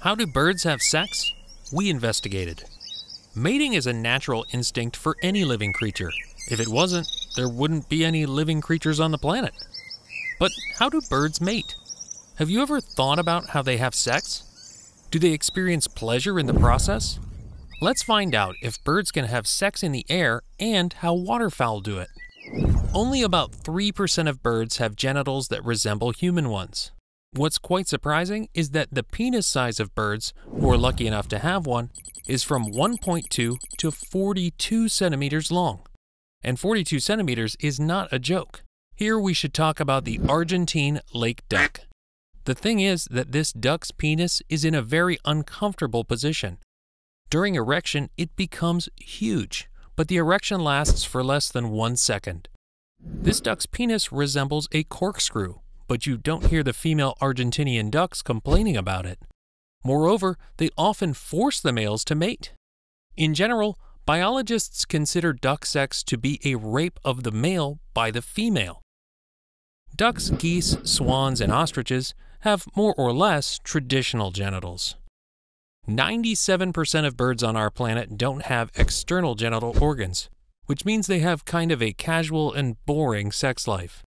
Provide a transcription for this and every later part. How do birds have sex? We investigated. Mating is a natural instinct for any living creature. If it wasn't, there wouldn't be any living creatures on the planet. But how do birds mate? Have you ever thought about how they have sex? Do they experience pleasure in the process? Let's find out if birds can have sex in the air and how waterfowl do it. Only about 3% of birds have genitals that resemble human ones. What's quite surprising is that the penis size of birds, who are lucky enough to have one, is from 1.2 to 42 centimeters long. And 42 centimeters is not a joke. Here we should talk about the Argentine lake duck. The thing is that this duck's penis is in a very uncomfortable position. During erection, it becomes huge, but the erection lasts for less than 1 second. This duck's penis resembles a corkscrew, but you don't hear the female Argentinian ducks complaining about it. Moreover, they often force the males to mate. In general, biologists consider duck sex to be a rape of the male by the female. Ducks, geese, swans, and ostriches have more or less traditional genitals. 97% of birds on our planet don't have external genital organs, which means they have kind of a casual and boring sex life.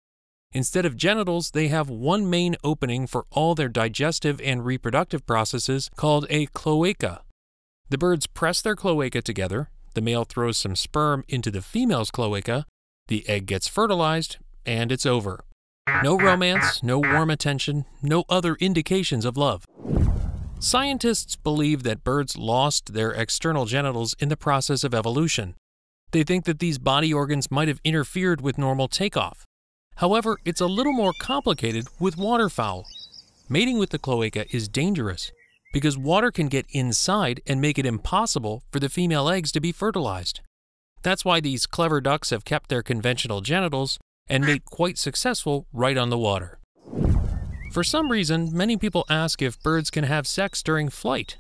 Instead of genitals, they have one main opening for all their digestive and reproductive processes called a cloaca. The birds press their cloaca together, the male throws some sperm into the female's cloaca, the egg gets fertilized, and it's over. No romance, no warm attention, no other indications of love. Scientists believe that birds lost their external genitals in the process of evolution. They think that these body organs might have interfered with normal takeoff. However, it's a little more complicated with waterfowl. Mating with the cloaca is dangerous because water can get inside and make it impossible for the female eggs to be fertilized. That's why these clever ducks have kept their conventional genitals and made quite successful right on the water. For some reason, many people ask if birds can have sex during flight.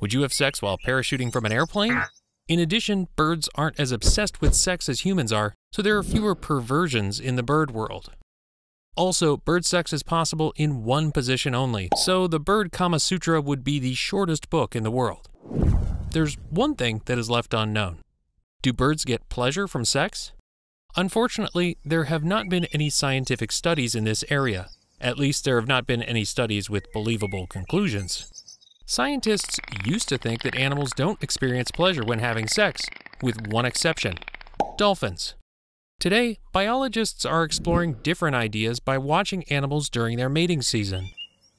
Would you have sex while parachuting from an airplane? In addition, birds aren't as obsessed with sex as humans are, so there are fewer perversions in the bird world. Also, bird sex is possible in one position only, so the bird Kama Sutra would be the shortest book in the world. There's one thing that is left unknown. Do birds get pleasure from sex? Unfortunately, there have not been any scientific studies in this area. At least there have not been any studies with believable conclusions. Scientists used to think that animals don't experience pleasure when having sex, with one exception: dolphins. Today, biologists are exploring different ideas by watching animals during their mating season.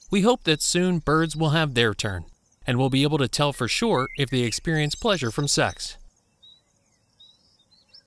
We hope that soon birds will have their turn, and we'll be able to tell for sure if they experience pleasure from sex.